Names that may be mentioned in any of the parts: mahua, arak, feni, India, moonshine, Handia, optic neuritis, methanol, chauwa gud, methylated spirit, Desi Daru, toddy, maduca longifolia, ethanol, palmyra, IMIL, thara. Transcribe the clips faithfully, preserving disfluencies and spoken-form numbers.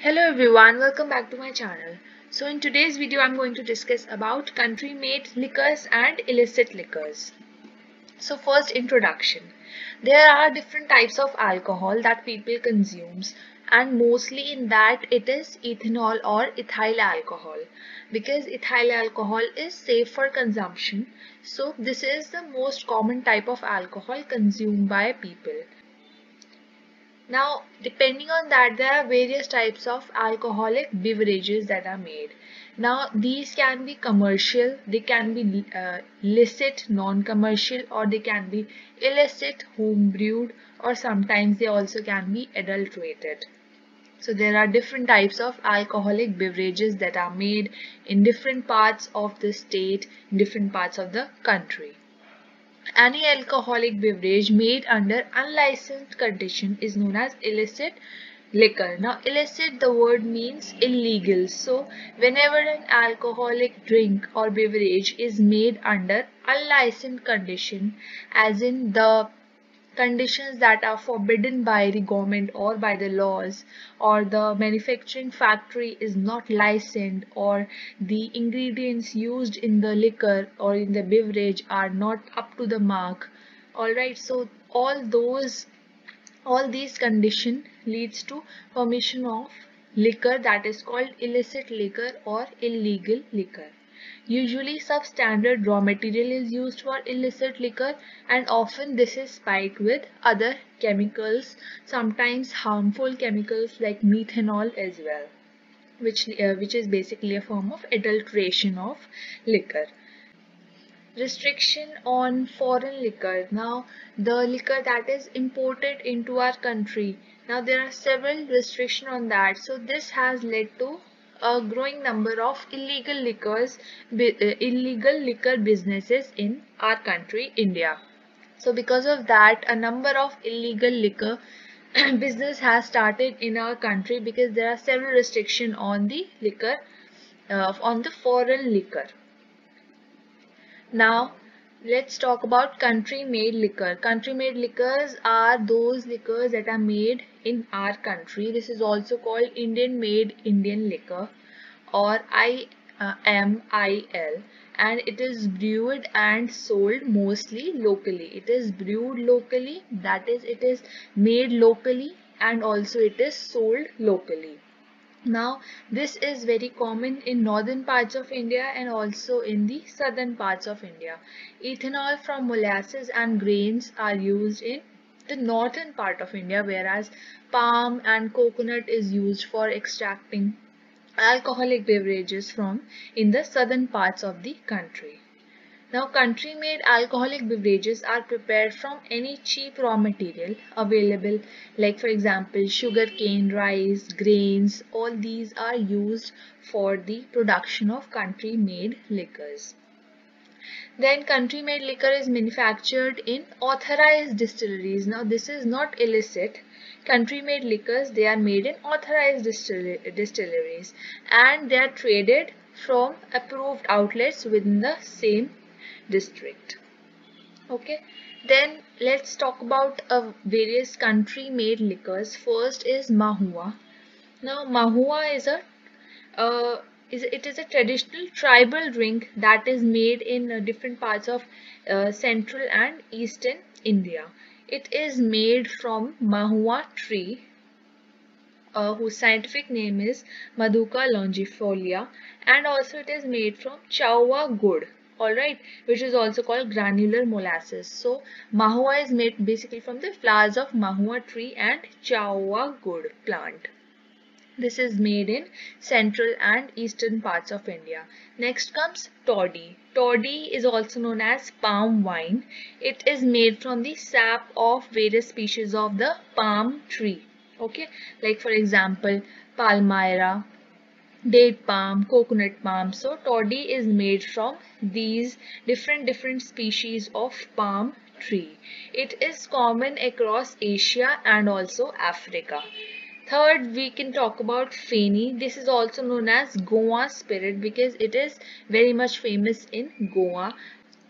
Hello everyone, welcome back to my channel. So in today's video I'm going to discuss about country made liquors and illicit liquors. So first, introduction. There are different types of alcohol that people consumes, and mostly in that it is ethanol or ethyl alcohol, because ethyl alcohol is safe for consumption. So this is the most common type of alcohol consumed by people. Now, depending on that, there are various types of alcoholic beverages that are made. Now, these can be commercial, they can be uh, licit, non-commercial, or they can be illicit, home-brewed, or sometimes they also can be adulterated. So, there are different types of alcoholic beverages that are made in different parts of the state, in different parts of the country. Any alcoholic beverage made under unlicensed condition is known as illicit liquor. Now, illicit, the word means illegal. So, whenever an alcoholic drink or beverage is made under unlicensed condition, as in the conditions that are forbidden by the government or by the laws, or the manufacturing factory is not licensed, or the ingredients used in the liquor or in the beverage are not up to the mark. Alright, so all those, all these condition leads to permission of liquor that is called illicit liquor or illegal liquor. Usually substandard raw material is used for illicit liquor, and often this is spiked with other chemicals, sometimes harmful chemicals like methanol as well, which, uh, which is basically a form of adulteration of liquor. Restriction on foreign liquor. Now, the liquor that is imported into our country. Now, there are several restrictions on that. So this has led to a growing number of illegal liquors, illegal liquor businesses in our country, India. So because of that, a number of illegal liquor business has started in our country, because there are several restrictions on the liquor, uh, on the foreign liquor. Now, let's talk about country-made liquor. Country-made liquors are those liquors that are made in our country. This is also called Indian-made Indian liquor, or I M I L, and it is brewed and sold mostly locally. It is brewed locally, that is, it is made locally, and also it is sold locally. Now, this is very common in northern parts of India and also in the southern parts of India. Ethanol from molasses and grains are used in the northern part of India, whereas palm and coconut is used for extracting alcoholic beverages from in the southern parts of the country. Now, country-made alcoholic beverages are prepared from any cheap raw material available, like for example sugarcane, rice, grains. All these are used for the production of country-made liquors. Then country-made liquor is manufactured in authorized distilleries. Now, this is not illicit. Country-made liquors, they are made in authorized distilleries, and they are traded from approved outlets within the same district. Okay, then let's talk about uh, various country made liquors. First is mahua. Now, mahua is a uh, is it is a traditional tribal drink that is made in uh, different parts of uh, central and eastern India. It is made from mahua tree, Uh, whose scientific name is Maduca longifolia, and also it is made from chauwa gud, alright, which is also called granular molasses. So, mahua is made basically from the flowers of mahua tree and chauwa gud plant. This is made in central and eastern parts of India. Next comes toddy. Toddy is also known as palm wine. It is made from the sap of various species of the palm tree. Okay, like for example palmyra, date palm, coconut palm. So toddy is made from these different different species of palm tree. It is common across Asia and also Africa. Third, we can talk about feni. This is also known as Goa spirit, because it is very much famous in Goa.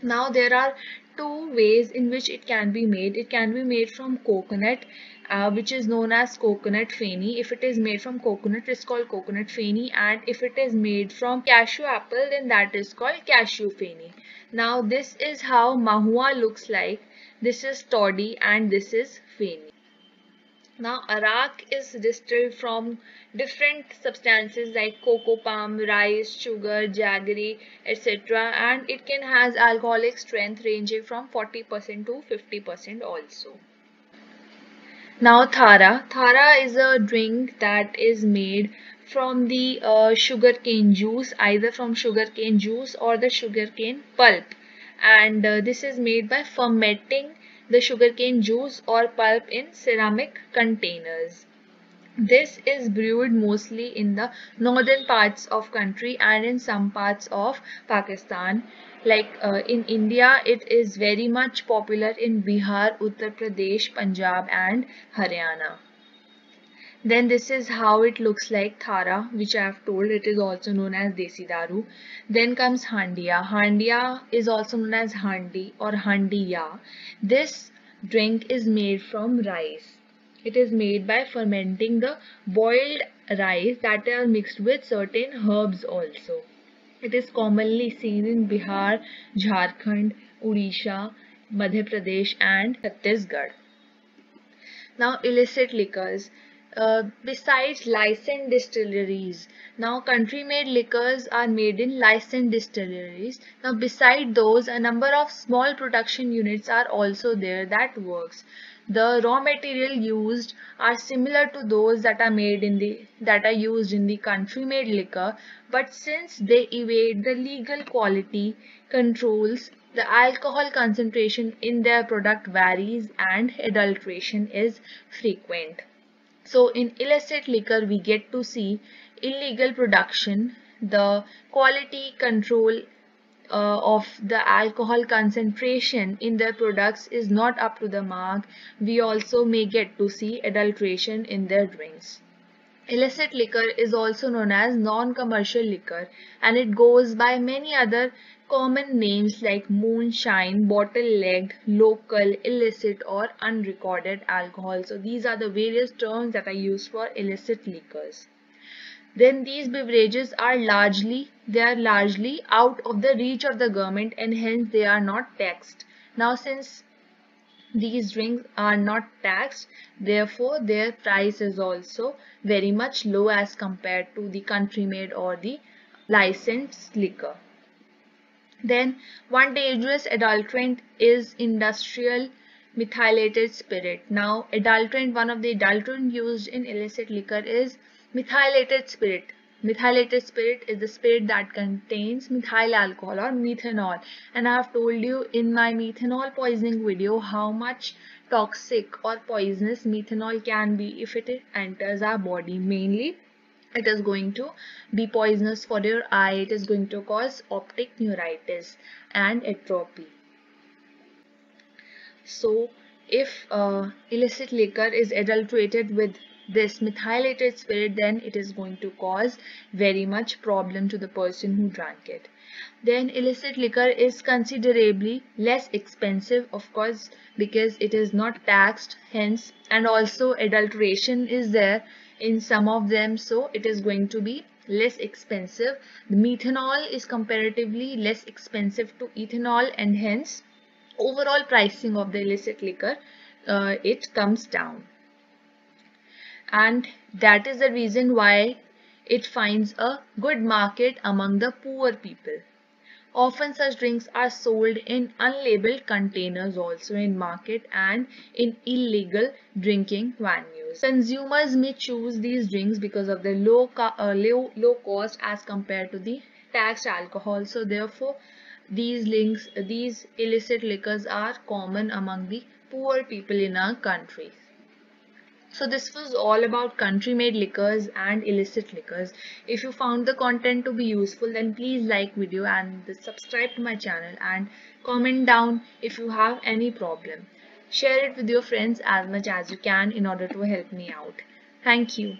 Now, there are two ways in which it can be made. It can be made from coconut, uh, which is known as coconut feni. If it is made from coconut, it's called coconut feni, and if it is made from cashew apple, then that is called cashew feni. Now this is how mahua looks like. This is toddy and this is feni. Now arak is distilled from different substances like cocoa palm, rice, sugar, jaggery, et cetera, and it can has alcoholic strength ranging from forty percent to fifty percent also. Now thara. Thara is a drink that is made from the uh, sugarcane juice, either from sugarcane juice or the sugarcane pulp, and uh, this is made by fermenting the sugarcane juice or pulp in ceramic containers. This is brewed mostly in the northern parts of country and in some parts of Pakistan. Like uh, in India, it is very much popular in Bihar, Uttar Pradesh, Punjab and Haryana. Then this is how it looks like thara, which I have told. It is also known as Desi Daru. Then comes Handia. Handia is also known as Handi or Handia. This drink is made from rice. It is made by fermenting the boiled rice that are mixed with certain herbs also. It is commonly seen in Bihar, Jharkhand, Odisha, Madhya Pradesh and Chhattisgarh. Now illicit liquors. Uh, besides licensed distilleries, now country made liquors are made in licensed distilleries. Now beside those, a number of small production units are also there that works. The raw material used are similar to those that are made in the that are used in the country made liquor, but since they evade the legal quality controls, the alcohol concentration in their product varies and adulteration is frequent. So in illicit liquor we get to see illegal production, the quality control uh, of the alcohol concentration in their products is not up to the mark. We also may get to see adulteration in their drinks. Illicit liquor is also known as non-commercial liquor, and it goes by many other common names like moonshine, bottle-legged, local, illicit or unrecorded alcohol. So these are the various terms that are used for illicit liquors. Then these beverages are largely, they are largely out of the reach of the government, and hence they are not taxed. Now since these drinks are not taxed, therefore their price is also very much low as compared to the country-made or the licensed liquor. Then one dangerous adulterant is industrial methylated spirit. Now adulterant, one of the adulterant used in illicit liquor is methylated spirit. Methylated spirit is the spirit that contains methyl alcohol or methanol, and I have told you in my methanol poisoning video how much toxic or poisonous methanol can be if it enters our body. Mainly it is going to be poisonous for your eye. It is going to cause optic neuritis and atrophy. So if uh, illicit liquor is adulterated with this methylated spirit, then it is going to cause very much problem to the person who drank it. Then illicit liquor is considerably less expensive, of course, because it is not taxed, hence, and also adulteration is there in some of them, so it is going to be less expensive. The methanol is comparatively less expensive to ethanol, and hence overall pricing of the illicit liquor uh, it comes down, and that is the reason why it finds a good market among the poor people. Often such drinks are sold in unlabeled containers also in market and in illegal drinking venues. Consumers may choose these drinks because of their low, uh, low, low cost as compared to the taxed alcohol. So therefore these, links, these illicit liquors are common among the poor people in our country. So this was all about country-made liquors and illicit liquors. If you found the content to be useful, then please like video and subscribe to my channel, and comment down if you have any problem. Share it with your friends as much as you can in order to help me out. Thank you.